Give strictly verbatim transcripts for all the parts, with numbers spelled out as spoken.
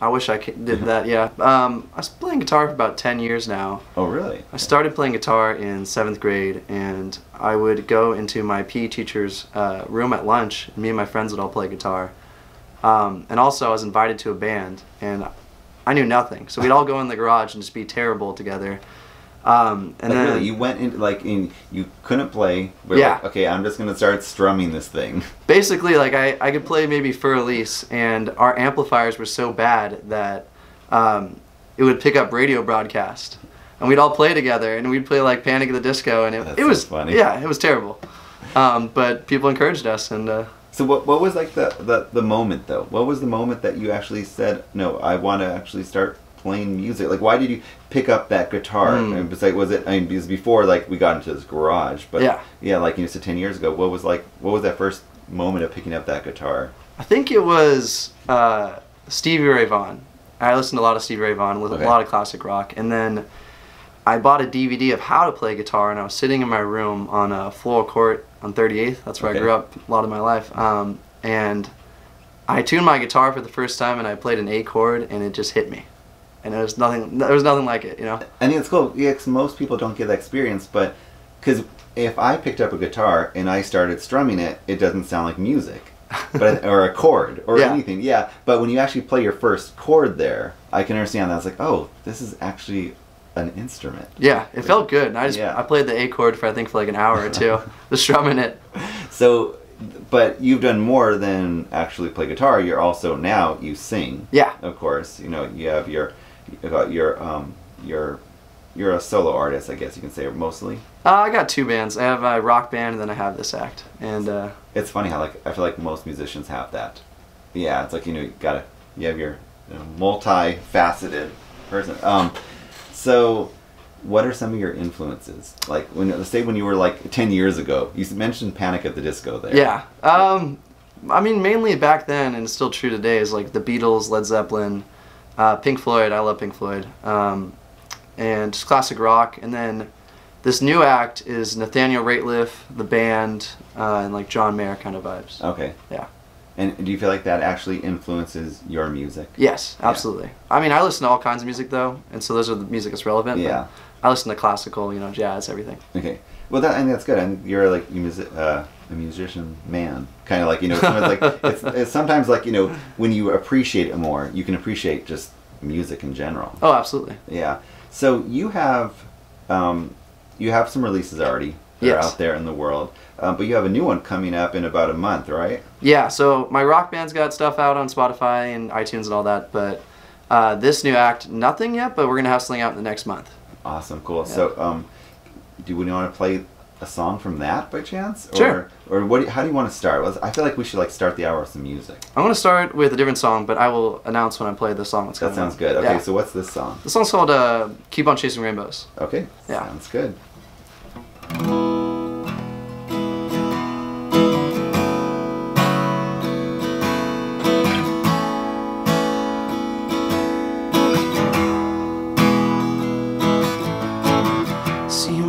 I wish I did that, yeah. Um, I was playing guitar for about ten years now. Oh, really? I started playing guitar in seventh grade, and I would go into my P E teacher's uh, room at lunch, and me and my friends would all play guitar. Um, and also, I was invited to a band, and I knew nothing. So we'd all go in the garage and just be terrible together. Um, and like then, really, you went in like in you couldn't play. We're yeah. Like, okay, I'm just gonna start strumming this thing. Basically, like I, I could play maybe for Elise, and our amplifiers were so bad that um, it would pick up radio broadcast, and we'd all play together, and we'd play like Panic at the Disco, and it, That's it so was funny. Yeah, it was terrible. Um, but people encouraged us, and. Uh, So what what was like the, the the moment though? What was the moment that you actually said, no, I want to actually start playing music? Like, why did you pick up that guitar? Mm. And was, like, was it? I mean, because before, like, we got into this garage, but yeah, yeah like you said, ten years ago, what was like? What was that first moment of picking up that guitar? I think it was uh, Stevie Ray Vaughan. I listened to a lot of Stevie Ray Vaughan, okay. a lot of classic rock, and then I bought a D V D of how to play guitar, and I was sitting in my room on a floral court on thirty-eighth. That's where okay. I grew up a lot of my life. Um, and I tuned my guitar for the first time, and I played an A chord, and it just hit me. And there was nothing, there was nothing like it, you know? I think it's cool. Yeah, 'cause most people don't get that experience, but because if I picked up a guitar and I started strumming it, it doesn't sound like music. but or a chord or yeah. anything, yeah. But when you actually play your first chord there, I can understand that. It's like, oh, this is actually an instrument. Yeah, it like, felt good. And I just yeah. I played the A chord for I think for like an hour or two, just strumming it. So, but you've done more than actually play guitar. You're also now you sing. Yeah. Of course, you know you have your your um your you're a solo artist, I guess you can say mostly. Uh, I got two bands. I have a rock band, and then I have this act. And uh, it's funny how like I feel like most musicians have that. Yeah, it's like you know you gotta you have your you know, multi-faceted person. Um. So, what are some of your influences? Like, when, let's say when you were like ten years ago, you mentioned Panic at the Disco there. Yeah. Um, I mean, mainly back then, and it's still true today, is like the Beatles, Led Zeppelin, uh, Pink Floyd. I love Pink Floyd. Um, and just classic rock. And then this new act is Nathaniel Ratliff, the band, uh, and like John Mayer kind of vibes. Okay. Yeah. And do you feel like that actually influences your music? Yes, absolutely. Yeah. I mean, I listen to all kinds of music, though, and so those are the music that's relevant. Yeah. I listen to classical, you know, jazz, everything. Okay. Well, that, I think that's good. I mean, you're, like, you music, uh, a musician man. Kind of like, you know, sometimes, like, it's, it's sometimes, like, you know, when you appreciate it more, you can appreciate just music in general. Oh, absolutely. Yeah. So you have, um, you have some releases already that yes. are out there in the world. Um, but you have a new one coming up in about a month, right? Yeah, so my rock band's got stuff out on Spotify and iTunes and all that, but uh, this new act, nothing yet, but we're going to have something out in the next month. Awesome, cool. Yeah. So um, do we want to play a song from that by chance? Or, sure. Or what? How do you want to start? I feel like we should like start the hour with some music. I want to start with a different song, but I will announce when I play the song. That's that sounds on. Good. Okay, yeah. So what's this song? This song's called uh, Keep on Chasing Rainbows. Okay, yeah. Sounds good.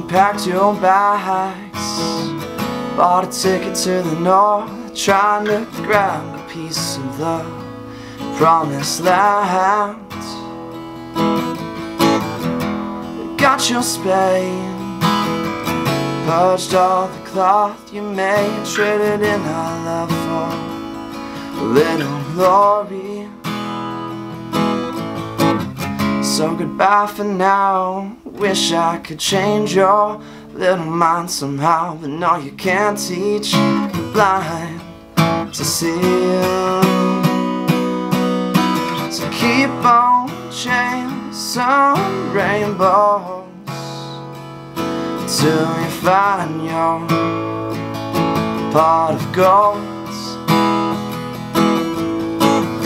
Packed your bags, bought a ticket to the north, trying to grab a piece of the promised land. Got your Spain, purged all the cloth you made, traded in our love for a little glory. So goodbye for now. Wish I could change your little mind somehow, but no, you can't teach the blind to see. So keep on chasing rainbows till you find your pot of gold.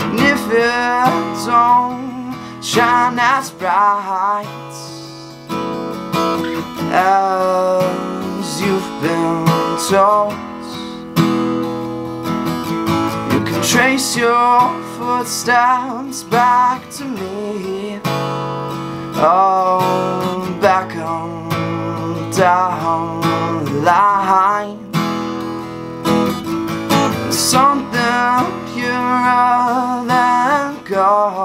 And if it don't shine as bright as you've been told, you can trace your footsteps back to me. Oh, back on down the line. Something purer than gold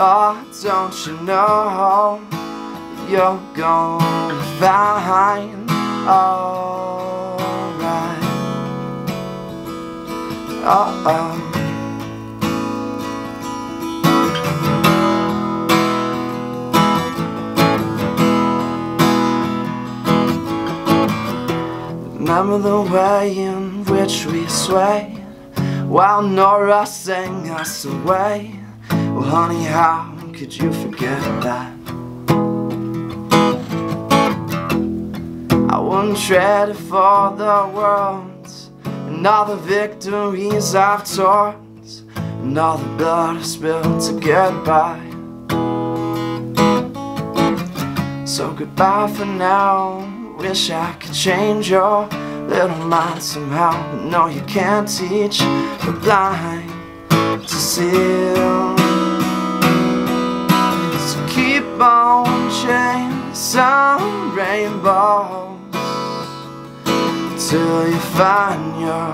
Oh, don't you know you're gonna find alright. Uh oh. Remember the way in which we swayed while Nora sang us away. Well, honey, how could you forget that? I wouldn't trade it for the world, and all the victories I've taught, and all the blood I've spilled to get by. So goodbye for now. Wish I could change your little mind somehow, but no, you can't teach the blind to see. So keep on chasing rainbows till you find your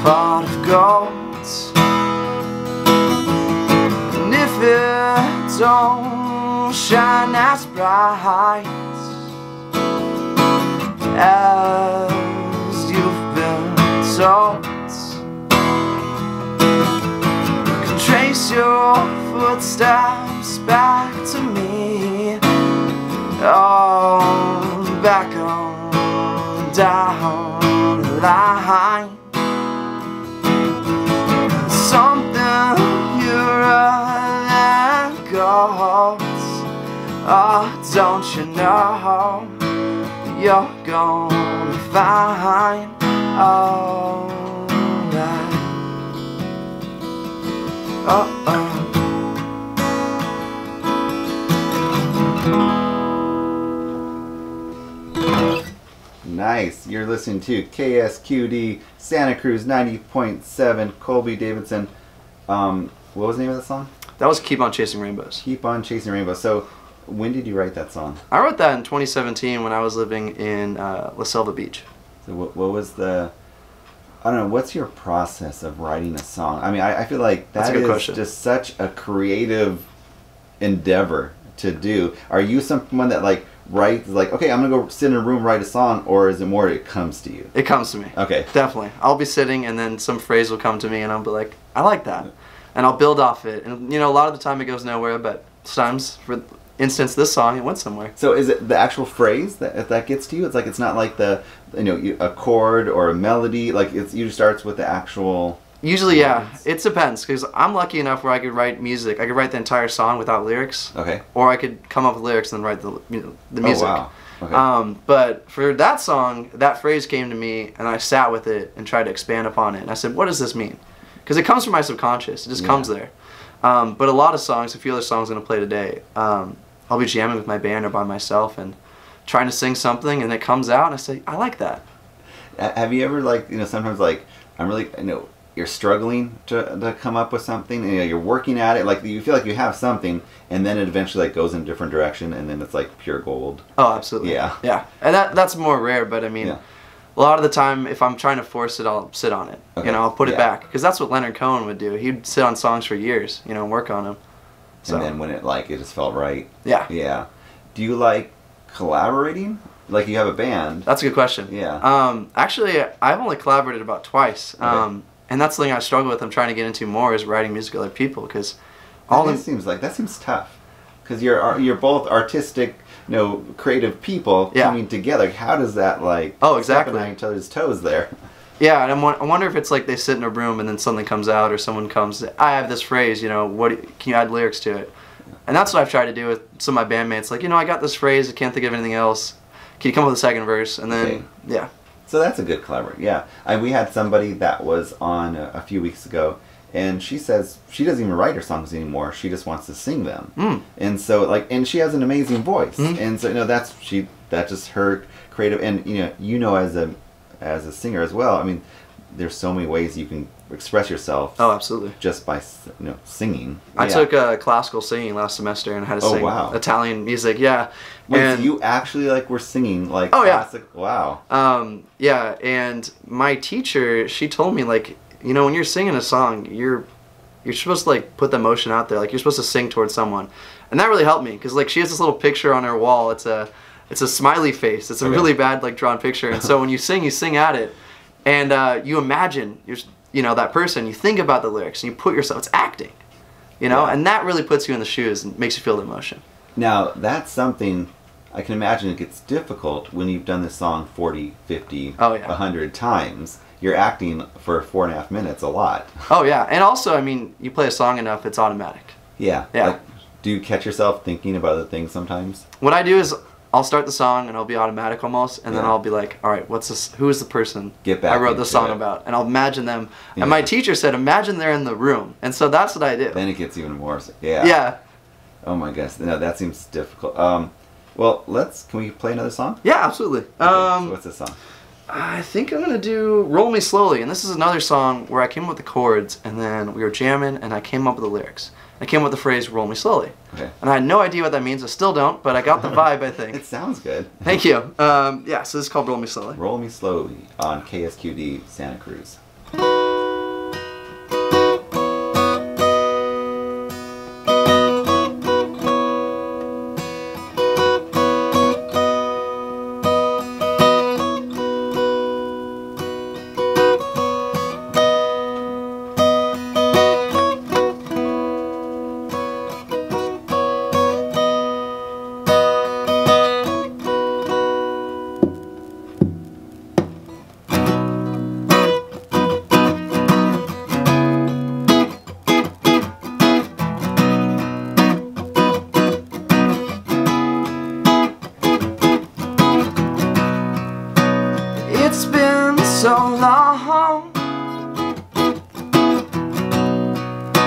pot of gold. And if it don't shine as bright as you've been told, you can trace your footsteps back to me. Oh, back on down the line. Something you're and goes. Oh, don't you know you're gonna find all that. Uh oh. Nice. You're listening to K S Q D Santa Cruz ninety point seven. Colby Davidson. Um, what was the name of that song? That was Keep on Chasing Rainbows. Keep on Chasing Rainbows. So. When did you write that song? I wrote that in twenty seventeen when I was living in uh, La Selva Beach. So what, what was the, I don't know, what's your process of writing a song? I mean, I, I feel like that is question. Just such a creative endeavor to do. Are you someone that like writes, like, okay, I'm going to go sit in a room, write a song, or is it more it comes to you? It comes to me. Okay. Definitely. I'll be sitting and then some phrase will come to me and I'll be like, I like that. And I'll build off it. And, you know, a lot of the time it goes nowhere, but sometimes for... instance, this song, it went somewhere. So is it the actual phrase that that gets to you? It's like it's not like the, you know, a chord or a melody. Like it usually starts with the actual. Usually, words. Yeah, it depends because I'm lucky enough where I could write music. I could write the entire song without lyrics. Okay. Or I could come up with lyrics and then write the you know, the music. Oh wow. Okay. Um, but for that song, that phrase came to me and I sat with it and tried to expand upon it. And I said, what does this mean? Because it comes from my subconscious. It just yeah. comes there. Um, but a lot of songs, a few other songs I'm gonna play today. Um, I'll be jamming with my band or by myself and trying to sing something and it comes out and I say, I like that. Have you ever like, you know, sometimes like, I'm really, you know, you're struggling to, to come up with something and you know, you're working at it, like you feel like you have something and then it eventually like goes in a different direction and then it's like pure gold. Oh, absolutely. Yeah. Yeah. And that that's more rare, but I mean, yeah. a lot of the time if I'm trying to force it, I'll sit on it. Okay. You know, I'll put yeah. it back. Because that's what Leonard Cohen would do. He'd sit on songs for years, you know, and work on them. So. And then when it like it just felt right. Yeah. Yeah. Do you like collaborating? Like you have a band. That's a good question. Yeah. Um, actually, I've only collaborated about twice, okay. um, and that's the thing I struggle with. I'm trying to get into more is writing music with other people because all that seems like that seems tough because you're you're both artistic, you know, creative people yeah. coming together. How does that like? Oh, exactly. On each other's toes there. Yeah, and I'm, I wonder if it's like they sit in a room and then something comes out or someone comes, I have this phrase, you know, what can you add lyrics to it? And that's what I've tried to do with some of my bandmates. Like, you know, I got this phrase, I can't think of anything else. Can you come up with a second verse? And then, okay. yeah. So that's a good collaboration, yeah. I, we had somebody that was on a, a few weeks ago, and she says she doesn't even write her songs anymore. She just wants to sing them. Mm. And so, like, and she has an amazing voice. Mm-hmm. And so, you know, that's, she, that's just her creative, and, you know, you know as a... as a singer as well, I mean, there's so many ways you can express yourself. Oh, absolutely. Just by, you know, singing. I yeah. took uh, classical singing last semester and had to oh, sing wow. Italian music, yeah. Wait, and so you actually, like, were singing, like, oh, classic? Yeah. Wow. Um, yeah, and my teacher, she told me, like, you know, when you're singing a song, you're you're supposed to like put the emotion out there, like you're supposed to sing towards someone. And that really helped me, because like she has this little picture on her wall. It's a it's a smiley face. It's a okay. really bad like drawn picture. And so when you sing, you sing at it, and uh, you imagine you're you know that person. You think about the lyrics and you put yourself. It's acting, you know, yeah. and that really puts you in the shoes and makes you feel the emotion. Now that's something. I can imagine it gets difficult when you've done this song forty, fifty, oh, yeah. one hundred times. You're acting for four and a half minutes a lot. Oh, yeah. And also, I mean, you play a song enough, it's automatic. Yeah. Yeah. Like, do you catch yourself thinking about other things sometimes? What I do is I'll start the song, and I'll be automatic almost, and yeah. then I'll be like, all right, what's this? Who is the person Get back I wrote the song it. about? And I'll imagine them. Yeah. And my teacher said, imagine they're in the room. And so that's what I do. Then it gets even worse. Yeah. Yeah. Oh, my gosh. No, that seems difficult. Um... Well, let's, can we play another song? Yeah, absolutely. Okay, um, so what's this song? I think I'm going to do Roll Me Slowly, and this is another song where I came up with the chords, and then we were jamming, and I came up with the lyrics. I came up with the phrase, roll me slowly. Okay. And I had no idea what that means, I still don't, but I got the vibe, I think. It sounds good. Thank you. Um, yeah, so this is called Roll Me Slowly. Roll Me Slowly on K S Q D Santa Cruz.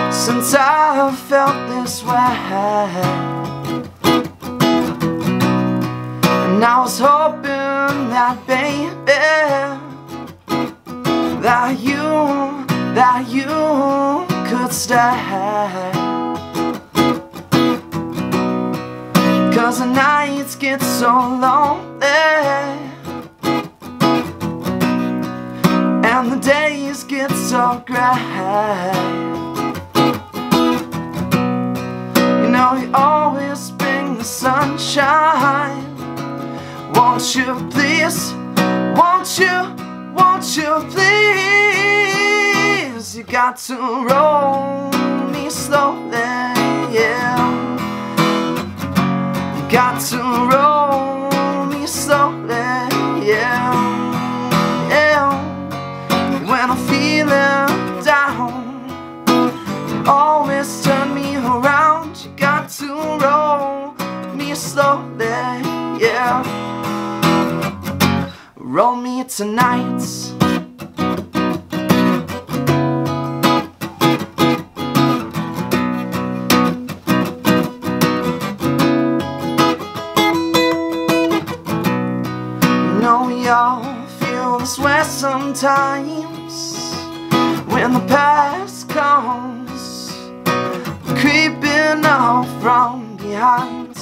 Since I have felt this way, and I was hoping that, baby, that you, that you could stay. 'Cause the nights get so lonely, and the days get so gray. Now you always bring the sunshine. Won't you please, won't you, won't you please? You got to roll me slowly, yeah. You got to roll me slowly, yeah, yeah. When I'm feeling down, you always turn me around. You got to roll me slowly, yeah. Roll me tonight. You know we all feel this way sometimes, when the past comes creeping out from behind,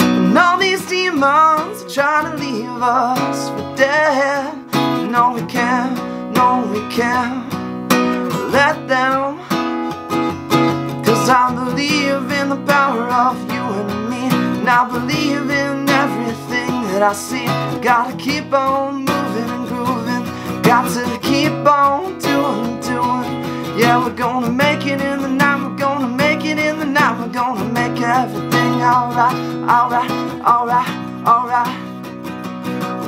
and all these demons are trying to leave us for dead. No, we can't, no, we can't let them. 'Cause I believe in the power of you and me, and I believe in everything that I see. Gotta keep on moving and grooving, got to keep on doing, doing. Yeah, we're gonna make it in the night, we're gonna make it in the night, we're gonna make everything alright, alright, alright, alright.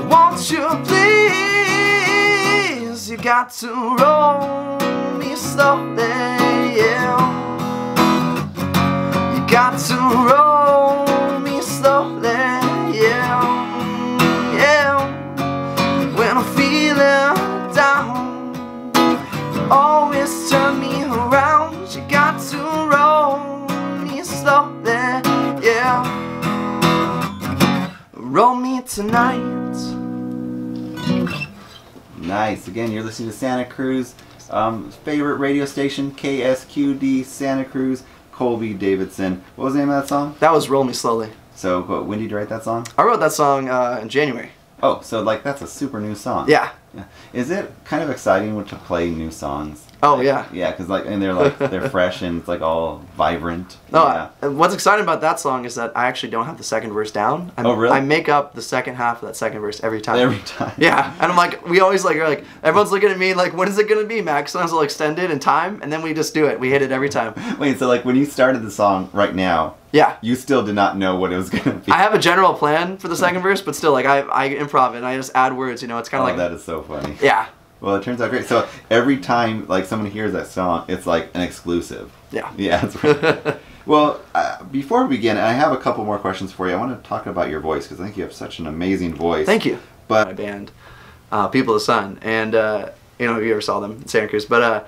Won't you please, you got to roll me slowly, yeah. You got to roll me slowly, yeah, yeah. When I'm feeling down, always turn me around. You got to roll me slowly, yeah. Roll me tonight. Nice. Again, you're listening to Santa Cruz. Um, favorite radio station, K S Q D Santa Cruz, Colby Davidson. What was the name of that song? That was Roll Me Slowly. So, what, when did you write that song? I wrote that song uh, in January. Oh, so like that's a super new song. Yeah. Yeah. Is it kind of exciting to play new songs? Oh, like, yeah. Yeah, because like, and they're like, they're fresh and it's like all vibrant. No, yeah. I, what's exciting about that song is that I actually don't have the second verse down. I, oh, really? I make up the second half of that second verse every time. Every time. Yeah, and I'm like, we always like, are like, everyone's looking at me like, when is it going to be, Max? Sometimes we'll extend it in time, and then we just do it. We hit it every time. Wait, so like when you started the song right now, yeah, you still did not know what it was going to be. I have a general plan for the second verse, but still, like, I, I improv it and I just add words, you know, it's kind of oh, like... that is so funny. Yeah. Well, it turns out great. So every time, like, someone hears that song, it's like an exclusive. Yeah. Yeah. That's right. Well, uh, before we begin, I have a couple more questions for you. I want to talk about your voice, because I think you have such an amazing voice. Thank you. But my band, uh, People of the Sun, and, uh, you know, if you ever saw them in Santa Cruz, but, uh,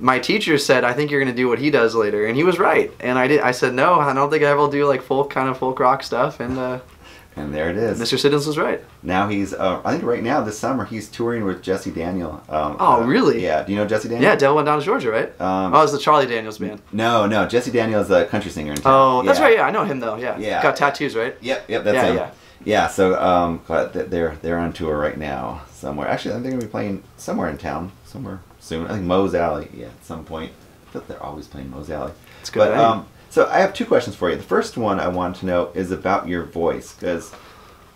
my teacher said, I think you're going to do what he does later, and he was right. And I did. I said, no, I don't think I will do, like, folk, kind of folk rock stuff, and, uh... and there it is. Mister Siddons was right. Now he's, uh, I think right now, this summer, he's touring with Jesse Daniel. Um, oh, uh, really? Yeah. Do you know Jesse Daniel? Yeah, Devil Went Down to Georgia, right? Um, oh, it's the Charlie Daniels band. No, no. Jesse Daniel is a country singer in town. Oh, that's yeah. right. Yeah, I know him, though. Yeah. yeah. Got tattoos, right? Yep, yep. That's yeah, him. Yeah. Yeah, so um, they're, they're on tour right now somewhere. Actually, I think they're going to be playing somewhere in town, somewhere soon. I think Mo's Alley, yeah, at some point. I thought they're always playing Mo's Alley. That's good. But, right? um, So I have two questions for you. The first one I want to know is about your voice, because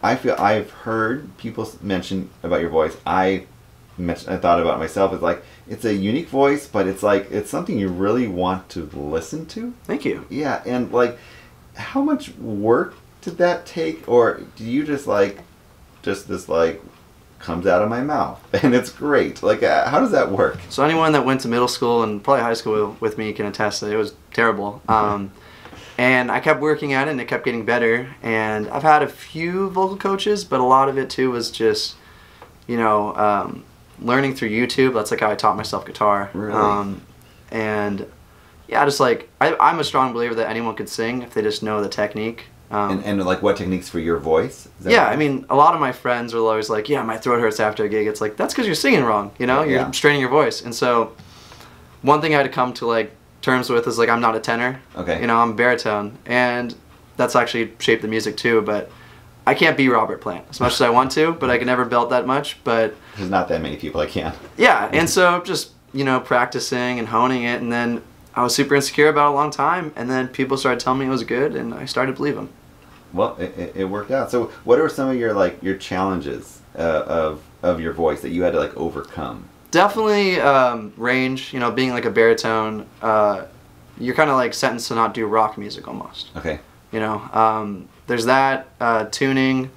I feel I've heard people mention about your voice. I mentioned, I thought about it myself. It's like, it's a unique voice, but it's like, it's something you really want to listen to. Thank you. Yeah, and like, how much work did that take, or do you just like, just this like, comes out of my mouth and it's great? Like, uh, how does that work? So anyone that went to middle school and probably high school with me can attest that it was terrible. Um, and I kept working at it and it kept getting better. And I've had a few vocal coaches, but a lot of it too was just, you know, um, learning through YouTube. That's like how I taught myself guitar. Really? Um, and yeah, just like, I, I'm a strong believer that anyone could sing if they just know the technique. Um, and, and like, what techniques for your voice? Is that yeah, right? I mean, a lot of my friends are always like, yeah, my throat hurts after a gig. It's like, that's because you're singing wrong, you know? You're yeah. straining your voice. And so one thing I had to come to, like, terms with is, like, I'm not a tenor. Okay. You know, I'm a baritone. And that's actually shaped the music, too. But I can't be Robert Plant as much as I want to, but I can never belt that much. But there's not that many people I can. Yeah, and so just, you know, practicing and honing it. And then I was super insecure about it a long time. And then people started telling me it was good, and I started to believe them. Well, it, it worked out. So what are some of your, like, your challenges uh, of, of your voice that you had to, like, overcome? Definitely um, range, you know, being, like, a baritone, uh, you're kind of, like, sentenced to not do rock music almost. Okay. You know, um, there's that, uh, tuning,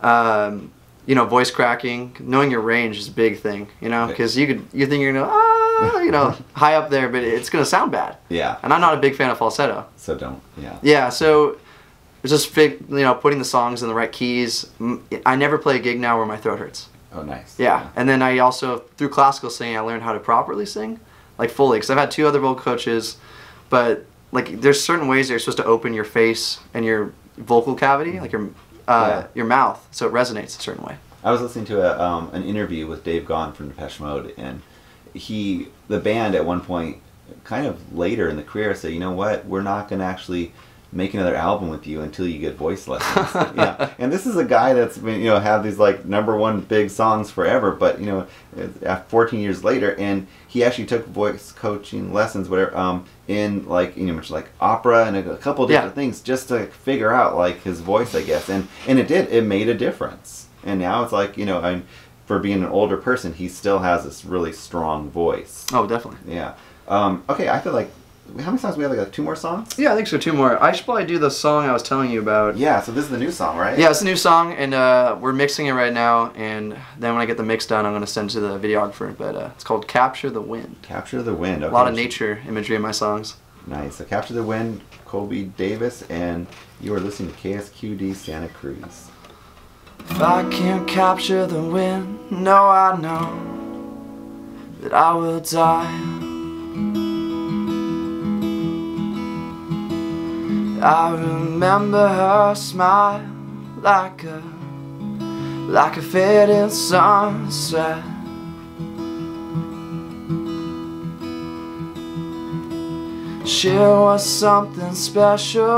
um, you know, voice cracking, knowing your range is a big thing, you know, because okay. you could, you think you're going to, ah, you know, high up there, but it's going to sound bad. Yeah. And I'm not a big fan of falsetto. So don't, yeah. Yeah, so... It's just, you know, putting the songs in the right keys. I never play a gig now where my throat hurts. Oh, nice. Yeah. yeah. And then I also, through classical singing, I learned how to properly sing, like fully. Because I've had two other vocal coaches, but, like, there's certain ways that you're supposed to open your face and your vocal cavity, like your uh, yeah. your mouth, so it resonates a certain way. I was listening to a, um, an interview with Dave Gahan from Depeche Mode, and he, the band at one point, kind of later in the career, said, you know what, we're not going to actually... make another album with you until you get voice lessons. Yeah, and this is a guy that's been, you know, have these like number one big songs forever, but you know, fourteen years later, and he actually took voice coaching lessons, whatever, um, in like you know, much like opera and a, a couple of different yeah. things just to figure out like his voice, I guess, and and it did, it made a difference, and now it's like you know, I'm for being an older person, he still has this really strong voice. Oh, definitely. Yeah. Um, okay, I feel like. How many songs do we have? Like two more songs? Yeah, I think so. Two more. I should probably do the song I was telling you about. Yeah, so this is the new song, right? Yeah, it's a new song, and uh, we're mixing it right now. And then when I get the mix done, I'm going to send it to the videographer. But uh, it's called Capture the Wind. Capture the Wind. Okay. A lot of nature imagery in my songs. Nice. So Capture the Wind, Colby Davis, and you are listening to K S Q D Santa Cruz. If I can't capture the wind, no, I know that I will die. I remember her smile like a, like a fading sunset. She was something special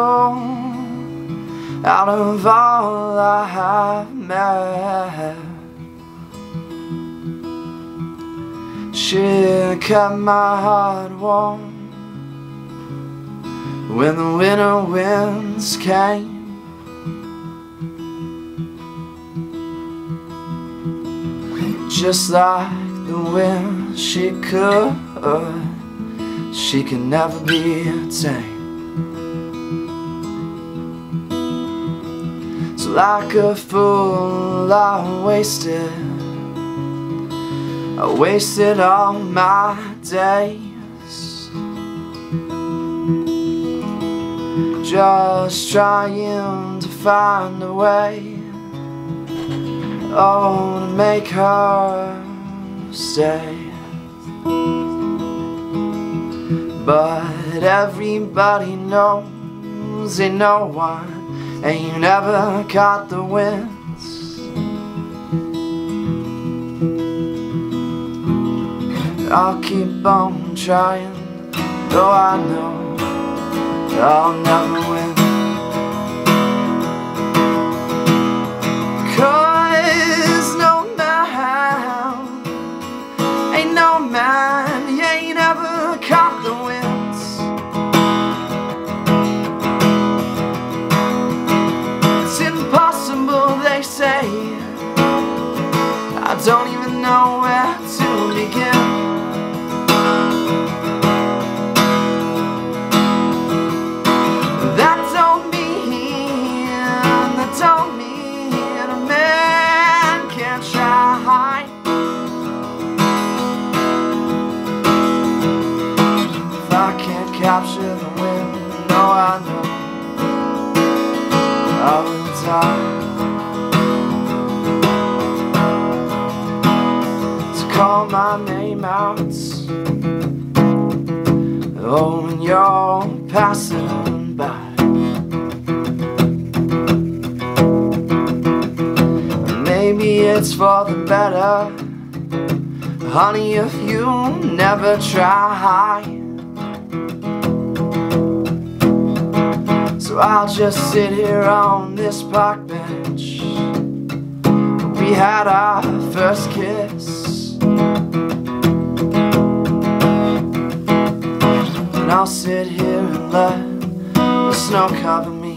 out of all I have met. She kept my heart warm when the winter winds came. Just like the wind, she could, she could never be tamed. So like a fool, I wasted, I wasted all my days, just trying to find a way, oh, to make her stay. But everybody knows ain't no one, and you never caught the winds. I'll keep on trying, though I know I'll never win. Man, yeah, you never caught the winds. It's impossible, they say. I don't even know where to begin. That don't mean, that don't mean a man can't try. Capture the wind, no, I know I will die. So call my name out, oh, when you're passing by, maybe it's for the better, honey, if you never try. So I'll just sit here on this park bench. We had our first kiss, and I'll sit here and let the snow cover me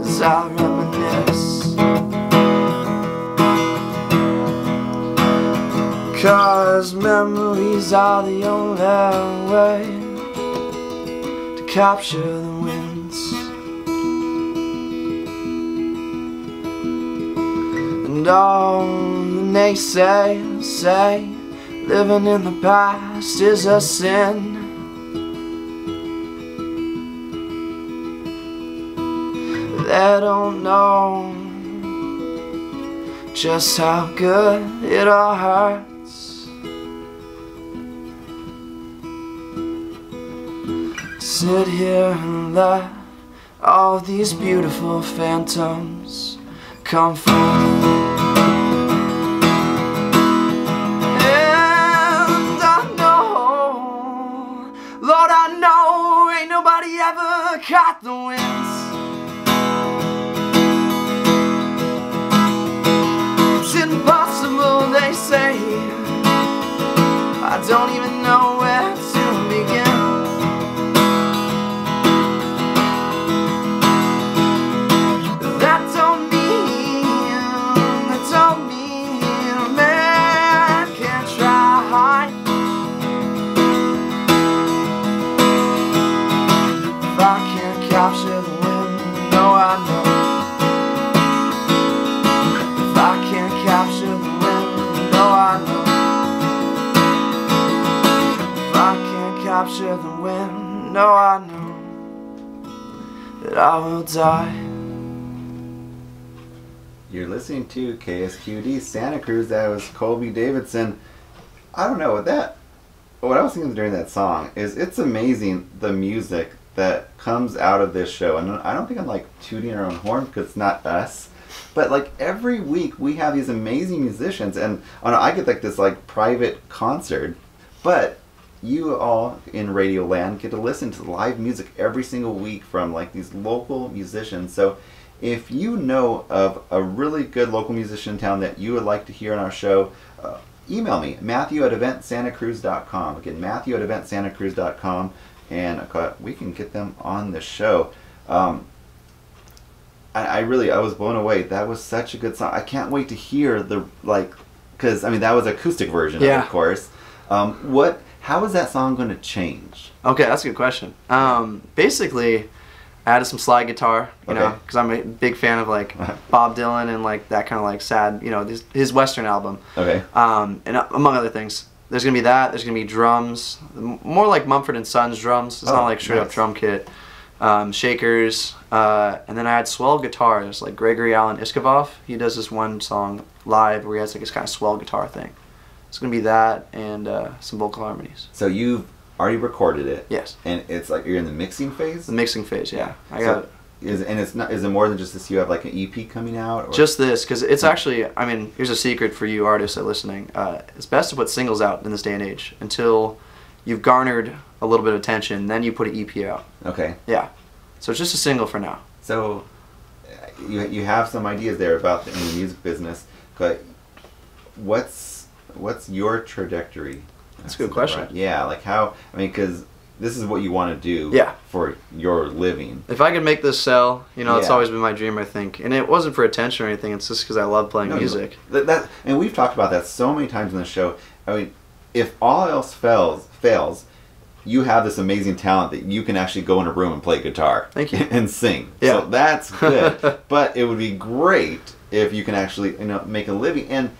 as I reminisce. Cause memories are the only way to capture the winds. And all the naysayers say living in the past is a sin. They don't know just how good it all hurts. Sit here and let all these beautiful phantoms come forth. Never caught the winds. It's impossible, they say. I don't even know where to begin. That don't mean, that don't mean a man can't try. I can't capture the wind, no, I know. If I can't capture the wind, no, I know. If I can't capture the wind, no, I know that I will die. You're listening to K S Q D Santa Cruz. That was Colby Davidson. I don't know what that. What I was thinking during that song is it's amazing the music that comes out of this show, and I don't think I'm like tooting our own horn because it's not us, but like every week we have these amazing musicians, and I, know, I get like this like private concert, but you all in Radio Land get to listen to live music every single week from like these local musicians. So if you know of a really good local musician in town that you would like to hear on our show, uh, email me, Matthew at event santa cruz dot com. Again, Matthew at event santa cruz dot com, and we can get them on the show. Um, I, I really, I was blown away. That was such a good song. I can't wait to hear the, like, because, I mean, that was acoustic version, yeah. of course. Um, what, how is that song going to change? Okay, that's a good question. Um, basically, I added some slide guitar, you okay. know, because I'm a big fan of, like, Bob Dylan and, like, that kind of, like, sad, you know, his, his Western album. Okay. Um, and among other things. There's going to be that. There's going to be drums. More like Mumford and Sons drums. It's oh, not like straight nice. up drum kit. Um, shakers. Uh, and then I had swell guitars, like Gregory Allen Isakov. He does this one song live where he has, like, this kind of swell guitar thing. It's going to be that and uh, some vocal harmonies. So you've already recorded it. Yes. And it's like you're in the mixing phase? The mixing phase, yeah. I so got it. Is, and it's not, is it more than just this? You have like an E P coming out? Or? Just this, because it's actually, I mean, here's a secret for you artists that are listening. Uh, it's best to put singles out in this day and age until you've garnered a little bit of attention, then you put an E P out. Okay. Yeah. So it's just a single for now. So you, you have some ideas there about the, in the music business, but what's, what's your trajectory? That's a good question. Right. Yeah, like how, I mean, because this is what you want to do yeah. for your living. If I could make this sell, you know, yeah. it's always been my dream, I think. And it wasn't for attention or anything, it's just because I love playing no, music. That, that, and we've talked about that so many times in the show. I mean, if all else fails, fails, you have this amazing talent that you can actually go in a room and play guitar. Thank you. And sing. Yeah. So that's good. But it would be great if you can actually, you know, make a living. And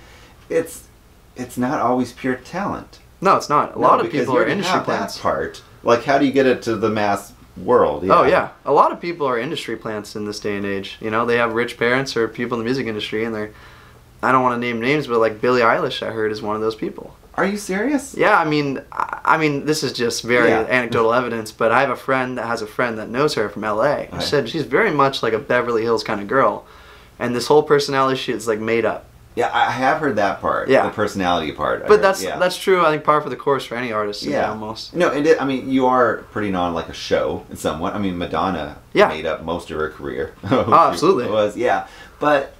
it's it's not always pure talent. No, it's not. A no, lot of people are industry plants. That part. Like, how do you get it to the mass world? Yeah. Oh, yeah. A lot of people are industry plants in this day and age. You know, they have rich parents or people in the music industry, and they're, I don't want to name names, but, like, Billie Eilish, I heard, is one of those people. Are you serious? Yeah, I mean, I mean, this is just very yeah. anecdotal evidence, but I have a friend that has a friend that knows her from L A. Right. She said she's very much like a Beverly Hills kind of girl, and this whole personality shit is, like, made up. Yeah, I have heard that part, yeah. the personality part. But that's yeah. that's true, I think, par for the course for any artist. Yeah. Almost. No, it is, I mean, you are pretty non like a show in somewhat. I mean, Madonna yeah. made up most of her career. Oh, absolutely. It was, yeah. But,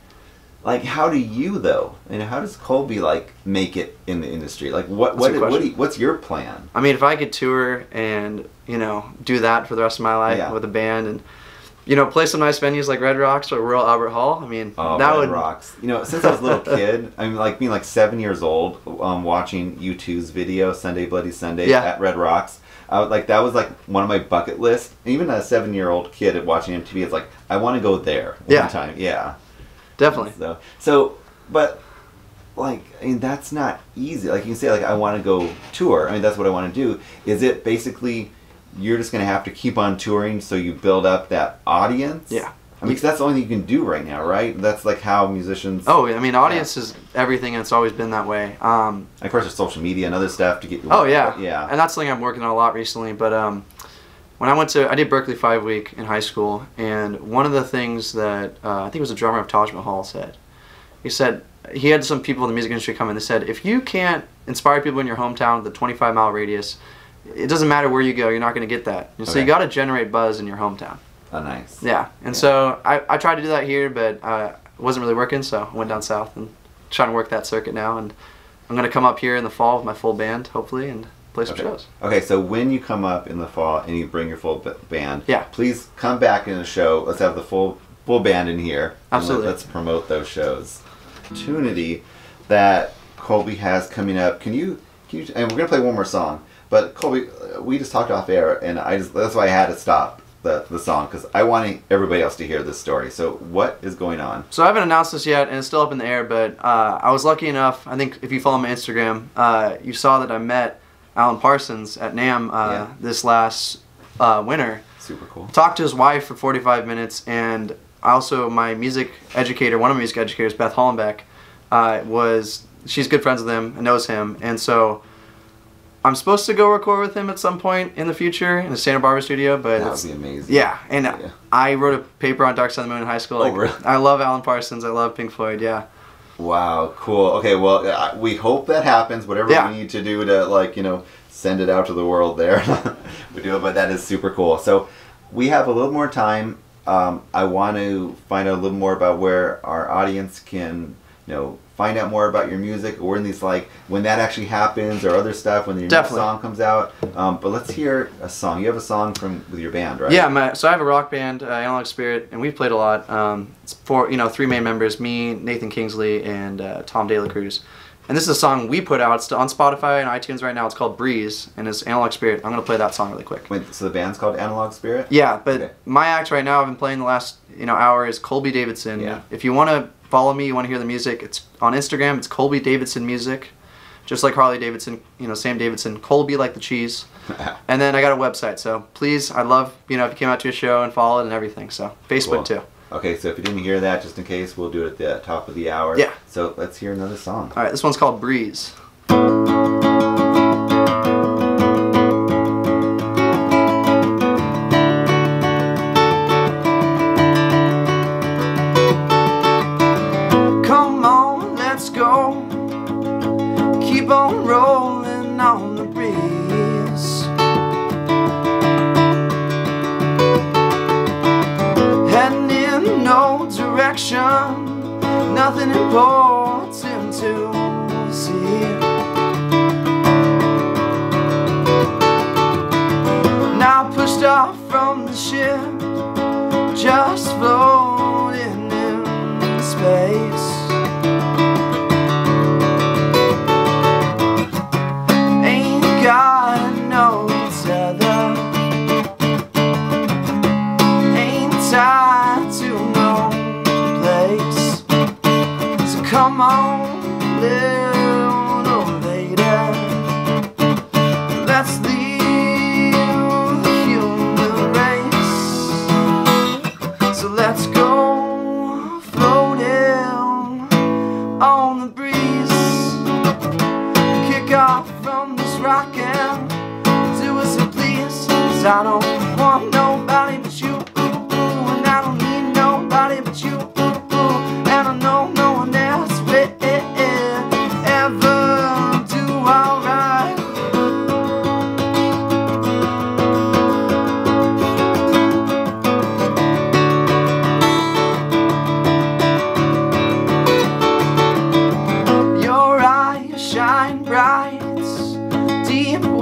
like, how do you, though? And how does Colby, like, make it in the industry? Like, what, what, did, what do you, what's your plan? I mean, if I could tour and, you know, do that for the rest of my life yeah. with a band and... You know, play some nice venues like Red Rocks or Royal Albert Hall. I mean, oh, that Red would... Rocks. You know, since I was a little kid, I mean, like being like seven years old, um, watching U two's video, Sunday Bloody Sunday, yeah. at Red Rocks. I would, like, that was like one of my bucket lists. Even as a seven-year-old kid watching M T V, it's like, I want to go there one yeah. time. Yeah. Definitely. So, so but, like, I mean, that's not easy. Like, you can say, like, I want to go tour. I mean, that's what I want to do. Is it basically... You're just going to have to keep on touring so you build up that audience? Yeah. I mean, 'cause that's the only thing you can do right now, right? That's like how musicians... Oh, I mean, audience yeah. is everything, and it's always been that way. Um, of course, there's social media and other stuff to get you... Oh, work, yeah. yeah. And that's something I'm working on a lot recently, but um, when I went to... I did Berkeley Five Week in high school, and one of the things that... Uh, I think it was the drummer of Taj Mahal said. He said... He had some people in the music industry come in, they said, if you can't inspire people in your hometown with a twenty-five mile radius... It doesn't matter where you go, you're not going to get that. So okay. you got to generate buzz in your hometown. Oh, nice. Yeah, and yeah. so I, I tried to do that here, but uh, it wasn't really working, so I went down south and trying to work that circuit now. And I'm going to come up here in the fall with my full band, hopefully, and play some okay. shows. Okay, so when you come up in the fall and you bring your full band, yeah. please come back in the show. Let's have the full full band in here. Absolutely. Let, let's promote those shows. Opportunity that Colby has coming up. Can you, can you and we're going to play one more song. But Colby, we just talked off air, and I just, that's why I had to stop the, the song, because I want everybody else to hear this story. So what is going on? So I haven't announced this yet, and it's still up in the air, but uh, I was lucky enough, I think if you follow my Instagram, uh, you saw that I met Alan Parsons at NAMM uh, yeah. this last uh, winter. Super cool. Talked to his wife for forty-five minutes, and also my music educator, one of my music educators, Beth Hollenbeck, uh, was, she's good friends with him and knows him, and so... I'm supposed to go record with him at some point in the future in a Santa Barbara studio, but that would be amazing. Yeah, and yeah. I wrote a paper on Dark Side of the Moon in high school. Like, oh, really? I love Alan Parsons. I love Pink Floyd. Yeah. Wow, cool. Okay, well, we hope that happens. Whatever yeah. we need to do to, like, you know, send it out to the world, there we do it. But that is super cool. So we have a little more time. Um, I want to find out a little more about where our audience can, you know, find out more about your music, or in these, like, when that actually happens, or other stuff, when your Definitely. New song comes out. Um, but let's hear a song. You have a song from with your band, right? Yeah, my, so I have a rock band, uh, Analog Spirit, and we've played a lot. Um, it's four, you know, three main members, me, Nathan Kingsley, and uh, Tom De La Cruz. And this is a song we put out. It's on Spotify and iTunes right now. It's called Breeze, and it's Analog Spirit. I'm going to play that song really quick. Wait, so the band's called Analog Spirit? Yeah, but okay. my act right now I've been playing the last you know hour is Colby Davidson. Yeah. If you want to follow me, you want to hear the music, it's on Instagram. It's Colby Davidson Music, just like Harley Davidson, you know, Sam Davidson. Colby like the cheese. And then I got a website, so please, I'd love, you know, if you came out to a show and followed and everything. So Facebook cool. too. Okay, so if you didn't hear that, just in case, we'll do it at the top of the hour. Yeah. So let's hear another song. All right, this one's called Breeze. Come on, let's go. Keep on rolling on the breeze. No direction, nothing important to see. Now pushed off from the ship, just floating in space. Ain't got no tether, ain't tied to place.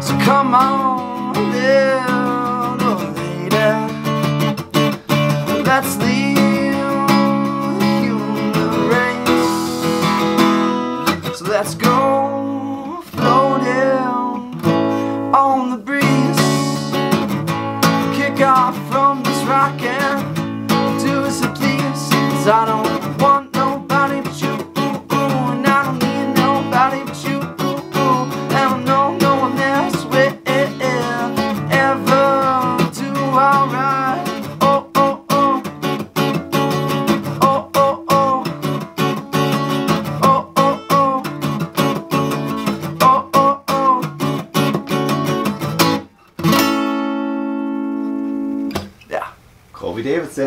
So come on, little lady, let's leave the human race. So let's go floating on the breeze. Kick off from this rock and do as you please. 'Cause I don't want nobody but you, and I don't need nobody but you.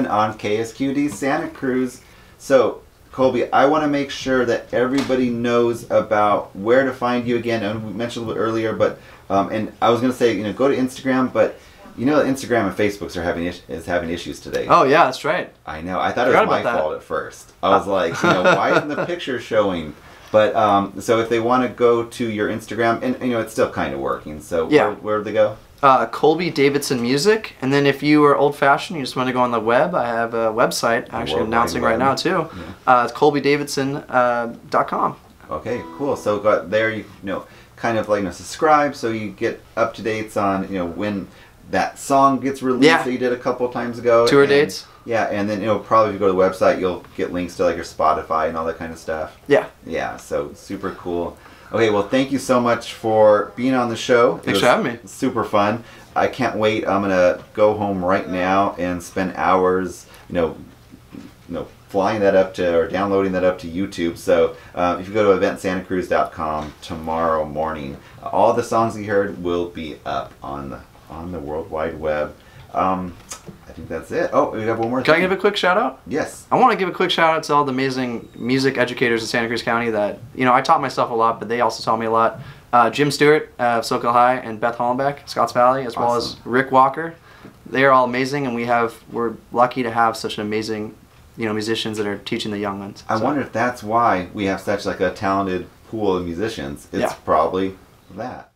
On K S Q D Santa Cruz. So Colby, I want to make sure that everybody knows about where to find you again. And we mentioned a little bit earlier, but um, and I was going to say, you know, go to Instagram, but you know, Instagram and Facebook's are having is, is having issues today. Oh yeah, that's right. I know. I thought it was my fault at first. I was like, you know, why isn't the picture showing? But um, so if they want to go to your Instagram, and you know, it's still kind of working. So yeah, where, where'd they go? Uh, Colby Davidson Music, and then if you are old-fashioned, you just want to go on the web, I have a website actually World announcing right web. now too. Yeah. Uh, it's colby davidson dot com. Uh, okay, cool. So got there, you know, kind of like you know, subscribe so you get up to dates on you know when that song gets released yeah. that you did a couple times ago. Tour and, dates. Yeah, and then you know probably if you go to the website, you'll get links to like your Spotify and all that kind of stuff. Yeah. Yeah. So super cool. Okay, well, thank you so much for being on the show. Thanks for having me. Super fun. I can't wait. I'm gonna go home right now and spend hours, you know, you know, flying that up to or downloading that up to YouTube. So uh, if you go to event santa cruz dot com tomorrow morning, all the songs you heard will be up on the on the World Wide Web. Um, I think that's it. Oh, we got one more thing. Can I give a quick shout out? Yes. I want to give a quick shout out to all the amazing music educators in Santa Cruz County that, you know, I taught myself a lot, but they also taught me a lot. Uh, Jim Stewart uh, of Soquel High and Beth Hollenbeck, Scotts Valley, as awesome. Well as Rick Walker. They are all amazing, and we have, we're lucky to have such an amazing, you know, musicians that are teaching the young ones. I so. wonder if that's why we have such like a talented pool of musicians. It's yeah. probably that.